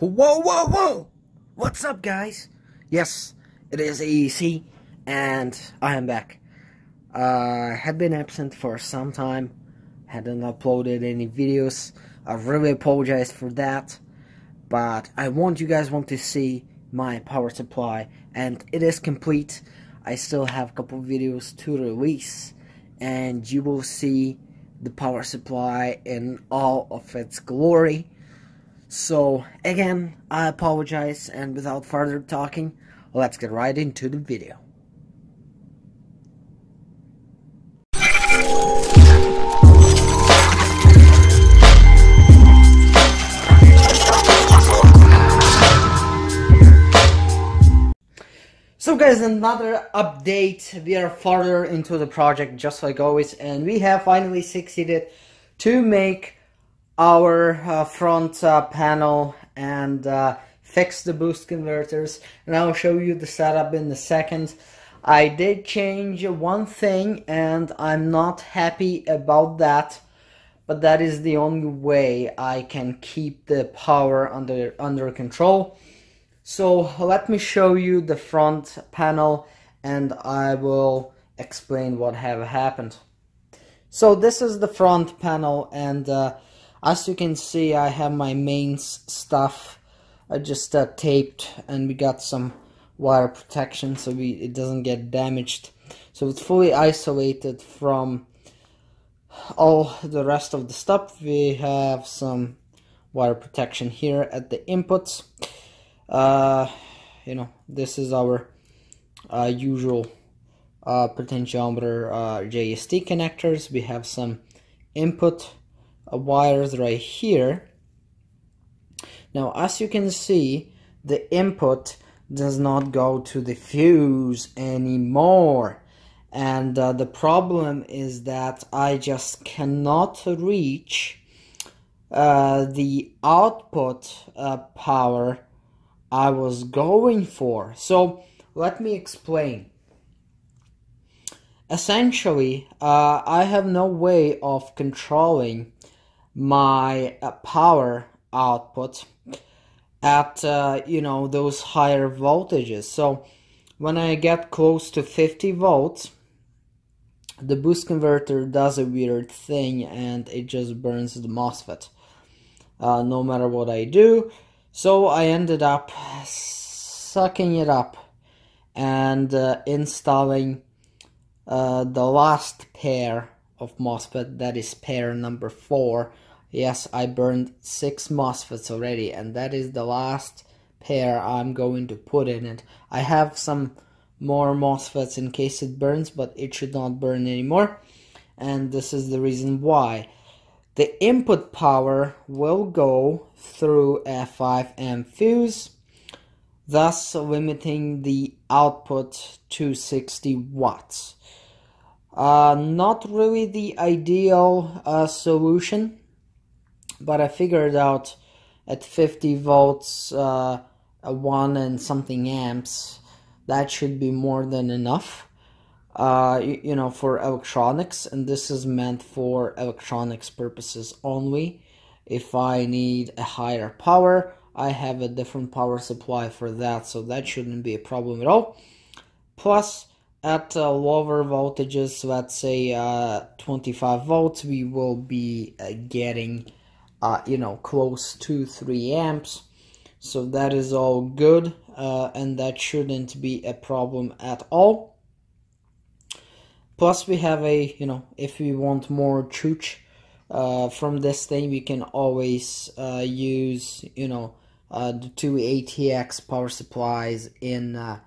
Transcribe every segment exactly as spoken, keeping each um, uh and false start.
Whoa, whoa, whoa! What's up, guys? Yes, it is E E C, and I am back. I uh, had been absent for some time, hadn't uploaded any videos. I really apologize for that, but I want you guys want to see my power supply, and it is complete. I still have a couple videos to release, and you will see the power supply in all of its glory. So, again, I apologize, and without further talking, let's get right into the video. So guys, another update. We are further into the project, just like always, and we have finally succeeded to make our uh, front uh, panel and uh, fix the boost converters, and I'll show you the setup in a second. I did change one thing and I'm not happy about that, but that is the only way I can keep the power under under control. So let me show you the front panel and I will explain what have happened. So this is the front panel, and uh, as you can see, I have my main stuff I just uh, taped, and we got some wire protection so we, it doesn't get damaged. So it's fully isolated from all the rest of the stuff. We have some wire protection here at the inputs. Uh, you know, this is our uh, usual uh, potentiometer uh, J S T connectors. We have some input wires right here. Now, as you can see, the input does not go to the fuse anymore, and uh, the problem is that I just cannot reach uh, the output uh, power I was going for. So let me explain. Essentially, uh, I have no way of controlling my uh, power output at uh, you know, those higher voltages. So when I get close to fifty volts, the boost converter does a weird thing and it just burns the MOSFET uh, no matter what I do. So I ended up sucking it up and uh, installing uh, the last pair of MOSFET, that is pair number four. Yes, I burned six MOSFETs already, and that is the last pair I'm going to put in it. I have some more MOSFETs in case it burns, but it should not burn anymore, and this is the reason why. The input power will go through a five amp fuse, thus limiting the output to sixty watts. Uh, not really the ideal uh, solution, but I figured out at fifty volts, uh, one and something amps, that should be more than enough, uh, you, you know, for electronics. And this is meant for electronics purposes only. If I need a higher power, I have a different power supply for that, so that shouldn't be a problem at all. Plus, at uh, lower voltages, let's say uh, twenty-five volts, we will be uh, getting Uh, you know, close to three amps, so that is all good, uh, and that shouldn't be a problem at all. Plus, we have a, you know, if we want more chooch uh, from this thing, we can always uh, use, you know, uh, the two A T X power supplies in uh,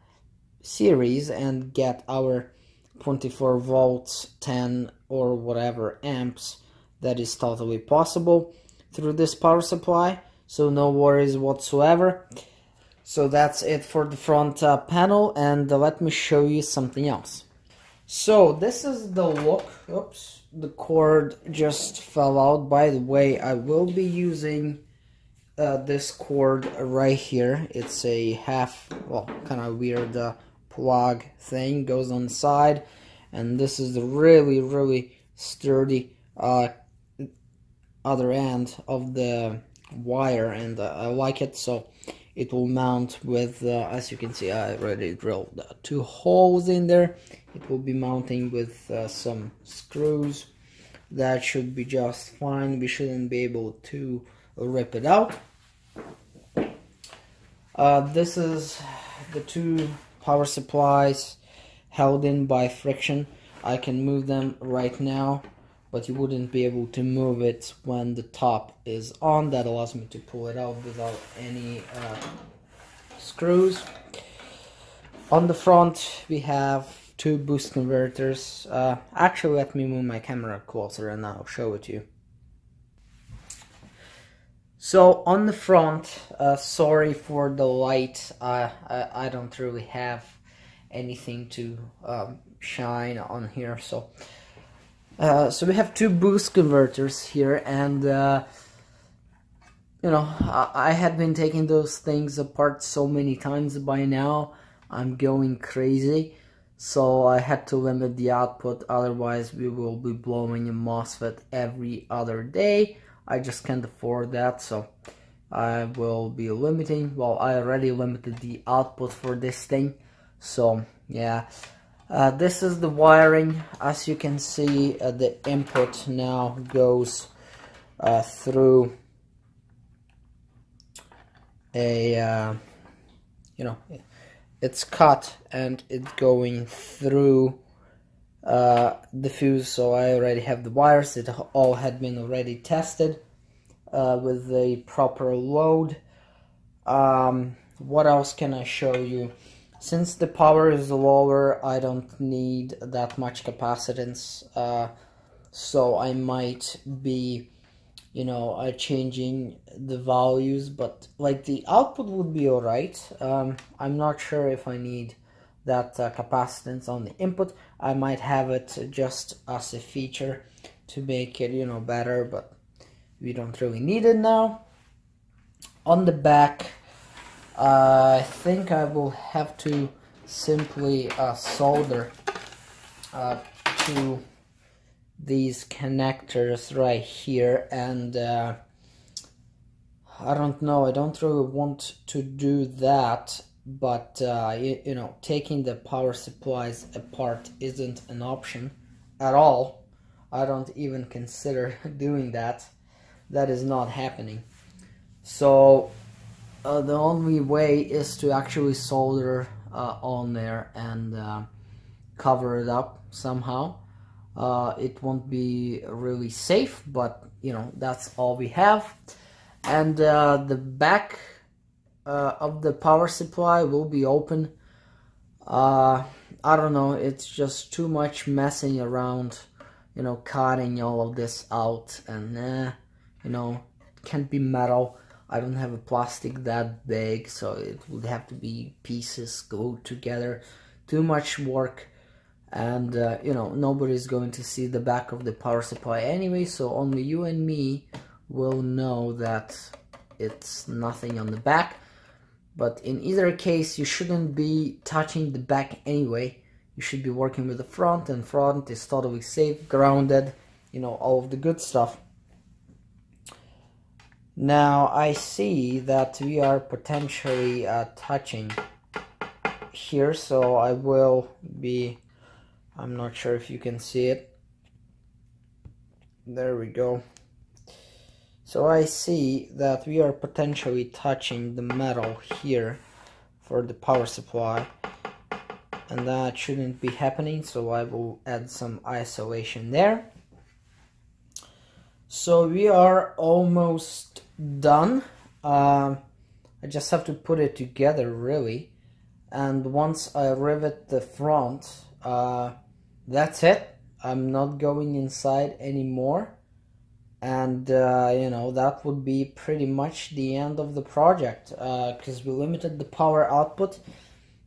series and get our twenty-four volts, ten or whatever amps. That is totally possible through this power supply, so no worries whatsoever. So that's it for the front uh, panel, and uh, let me show you something else. So this is the look. Oops, the cord just fell out. By the way, I will be using uh, this cord right here. It's a half, well, kind of weird uh, plug thing, goes on the side, and this is the really really sturdy uh, other end of the wire, and uh, I like it, so it will mount with, uh, as you can see, I already drilled uh, two holes in there. It will be mounting with uh, some screws. That should be just fine. We shouldn't be able to rip it out. Uh, this is the two power supplies held in by friction. I can move them right now, but you wouldn't be able to move it when the top is on. That allows me to pull it out without any uh, screws. On the front we have two boost converters. Uh, actually, let me move my camera closer and I'll show it to you. So on the front, uh, sorry for the light, uh, I, I don't really have anything to um, shine on here. So uh, so we have two boost converters here, and uh, you know, I, I had been taking those things apart so many times by now, I'm going crazy. So I had to limit the output, otherwise we will be blowing a MOSFET every other day. I just can't afford that, so I will be limiting. Well, I already limited the output for this thing, so yeah. Uh, this is the wiring. As you can see, uh, the input now goes uh, through a, uh, you know, it's cut and it's going through uh, the fuse, so I already have the wires. It all had been already tested uh, with the proper load. Um, what else can I show you? Since the power is lower, I don't need that much capacitance, uh, so I might be, you know, uh, changing the values, but like the output would be all right. Um, I'm not sure if I need that uh, capacitance on the input. I might have it just as a feature to make it, you know, better, but we don't really need it now. On the back, uh, I think I will have to simply uh, solder uh, to these connectors right here, and uh, I don't know, I don't really want to do that, but uh, you, you know, taking the power supplies apart isn't an option at all. I don't even consider doing that. That is not happening. So uh, the only way is to actually solder uh, on there and uh, cover it up somehow. Uh, it won't be really safe, but you know, that's all we have. And uh, the back uh, of the power supply will be open. uh, I don't know, it's just too much messing around, you know, cutting all of this out, and eh, you know, it can't be metal. I don't have a plastic that big, so it would have to be pieces glued together. Too much work. And uh, you know, nobody's going to see the back of the power supply anyway, so only you and me will know that it's nothing on the back. But in either case, you shouldn't be touching the back anyway. You should be working with the front, and front is totally safe, grounded, you know, all of the good stuff. Now I see that we are potentially uh, touching here, so I will be, I'm not sure if you can see it. There we go. So I see that we are potentially touching the metal here for the power supply, and that shouldn't be happening, so I will add some isolation there. So we are almost done. uh, I just have to put it together really, and once I rivet the front, uh, that's it. I'm not going inside anymore, and uh, you know, that would be pretty much the end of the project, because uh, we limited the power output.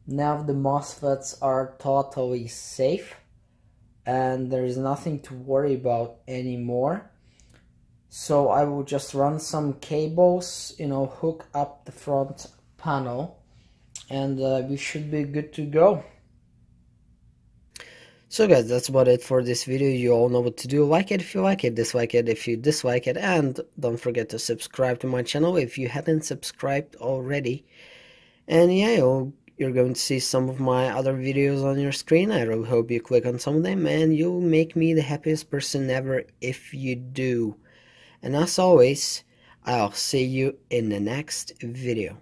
Now the MOSFETs are totally safe and there is nothing to worry about anymore. So I will just run some cables, you know, hook up the front panel, and uh, we should be good to go. So guys, that's about it for this video. You all know what to do. Like it if you like it, dislike it if you dislike it, and don't forget to subscribe to my channel if you haven't subscribed already. And yeah, you'll, you're going to see some of my other videos on your screen. I really hope you click on some of them, and you'll make me the happiest person ever if you do. And as always, I'll see you in the next video.